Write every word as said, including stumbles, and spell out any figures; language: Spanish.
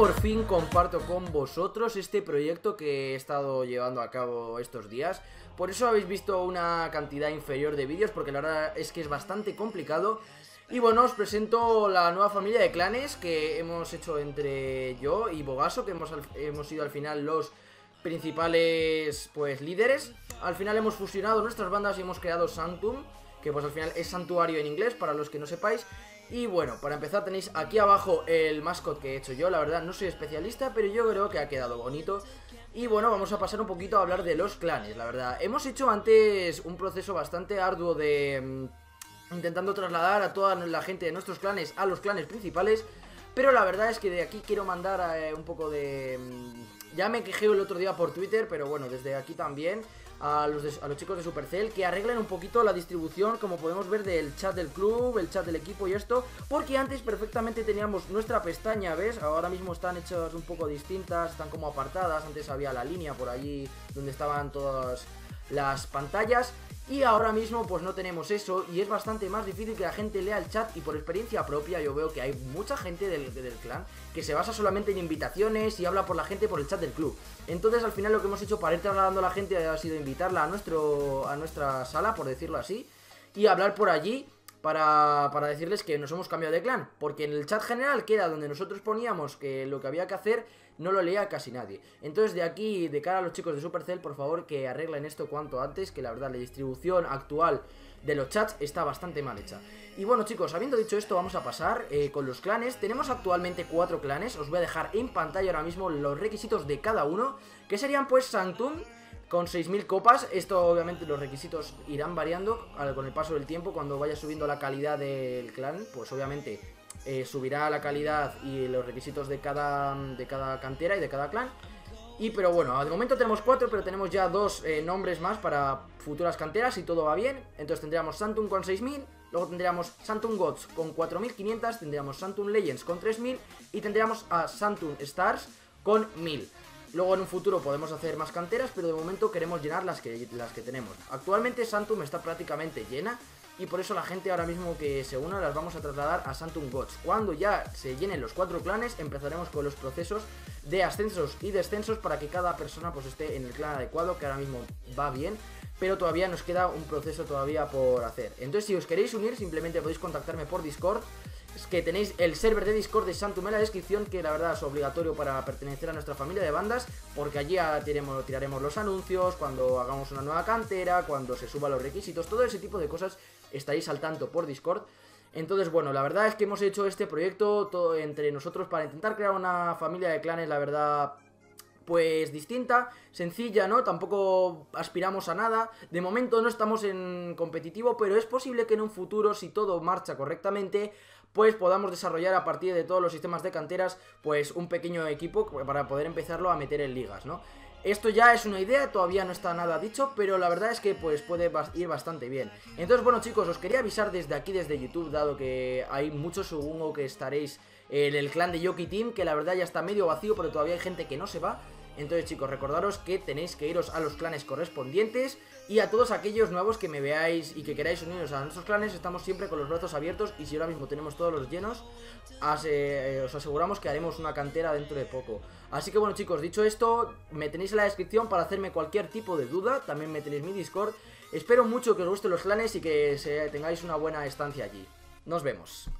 por fin comparto con vosotros este proyecto que he estado llevando a cabo estos días. Por eso habéis visto una cantidad inferior de vídeos, porque la verdad es que es bastante complicado. Y bueno, os presento la nueva familia de clanes que hemos hecho entre yo y Bogazo, que hemos, hemos sido al final los principales pues líderes. Al final hemos fusionado nuestras bandas y hemos creado Sanctum, que pues al final es santuario en inglés, para los que no sepáis. Y bueno, para empezar tenéis aquí abajo el mascot que he hecho yo. La verdad no soy especialista, pero yo creo que ha quedado bonito. Y bueno, vamos a pasar un poquito a hablar de los clanes. La verdad, hemos hecho antes un proceso bastante arduo de mmm, intentando trasladar a toda la gente de nuestros clanes a los clanes principales. Pero la verdad es que de aquí quiero mandar eh, un poco de... Mmm, ya me quejé el otro día por Twitter, pero bueno, desde aquí también A los, de, a los chicos de Supercell, que arreglen un poquito la distribución, como podemos ver, del chat del club, el chat del equipo y esto. Porque antes perfectamente teníamos nuestra pestaña, ¿ves? Ahora mismo están hechas un poco distintas, están como apartadas. Antes había la línea por allí donde estaban todas las pantallas, y ahora mismo pues no tenemos eso, y es bastante más difícil que la gente lea el chat. Y por experiencia propia yo veo que hay mucha gente del, del clan que se basa solamente en invitaciones y habla por la gente por el chat del club. Entonces al final lo que hemos hecho para ir trasladando a la gente ha sido invitarla a, nuestro, a nuestra sala, por decirlo así, y hablar por allí para, para decirles que nos hemos cambiado de clan. Porque en el chat general, que era donde nosotros poníamos que lo que había que hacer, no lo leía casi nadie. Entonces de aquí, de cara a los chicos de Supercell, por favor que arreglen esto cuanto antes, que la verdad la distribución actual de los chats está bastante mal hecha. Y bueno chicos, habiendo dicho esto, vamos a pasar eh, con los clanes. Tenemos actualmente cuatro clanes. Os voy a dejar en pantalla ahora mismo los requisitos de cada uno, que serían pues Sanctum con seis mil copas. Esto obviamente los requisitos irán variando con el paso del tiempo. Cuando vaya subiendo la calidad del clan, pues obviamente eh, subirá la calidad y los requisitos de cada, de cada cantera y de cada clan. Y pero bueno, de momento tenemos cuatro, pero tenemos ya dos eh, nombres más para futuras canteras si todo va bien. Entonces tendríamos Sanctum con seis mil, luego tendríamos Sanctum Gods con cuatro mil quinientos, tendríamos Sanctum Legends con tres mil y tendríamos a Sanctum Stars con mil. Luego en un futuro podemos hacer más canteras, pero de momento queremos llenar las que, las que tenemos. Actualmente Sanctum está prácticamente llena, y por eso la gente ahora mismo que se una las vamos a trasladar a Sanctum Gods. Cuando ya se llenen los cuatro clanes, empezaremos con los procesos de ascensos y descensos para que cada persona pues esté en el clan adecuado, que ahora mismo va bien, pero todavía nos queda un proceso todavía por hacer. Entonces si os queréis unir, simplemente podéis contactarme por Discord, que tenéis el server de Discord de Sanctum en la descripción, que la verdad es obligatorio para pertenecer a nuestra familia de bandas, porque allí tiremos, tiraremos los anuncios, cuando hagamos una nueva cantera, cuando se suban los requisitos, todo ese tipo de cosas estaréis al tanto por Discord. Entonces bueno, la verdad es que hemos hecho este proyecto todo entre nosotros para intentar crear una familia de clanes, la verdad, pues distinta, sencilla, ¿no? Tampoco aspiramos a nada. De momento no estamos en competitivo, pero es posible que en un futuro, si todo marcha correctamente, pues podamos desarrollar a partir de todos los sistemas de canteras pues un pequeño equipo para poder empezarlo a meter en ligas, ¿no? Esto ya es una idea, todavía no está nada dicho, pero la verdad es que pues puede ir bastante bien. Entonces bueno chicos, os quería avisar desde aquí, desde YouTube, dado que hay muchos, supongo que estaréis en el clan de Jockie Team, que la verdad ya está medio vacío, pero todavía hay gente que no se va. Entonces chicos, recordaros que tenéis que iros a los clanes correspondientes, y a todos aquellos nuevos que me veáis y que queráis uniros a nuestros clanes, estamos siempre con los brazos abiertos, y si ahora mismo tenemos todos los llenos, os aseguramos que haremos una cantera dentro de poco. Así que bueno chicos, dicho esto, me tenéis en la descripción para hacerme cualquier tipo de duda, también me tenéis mi Discord. Espero mucho que os gusten los clanes y que tengáis una buena estancia allí. Nos vemos.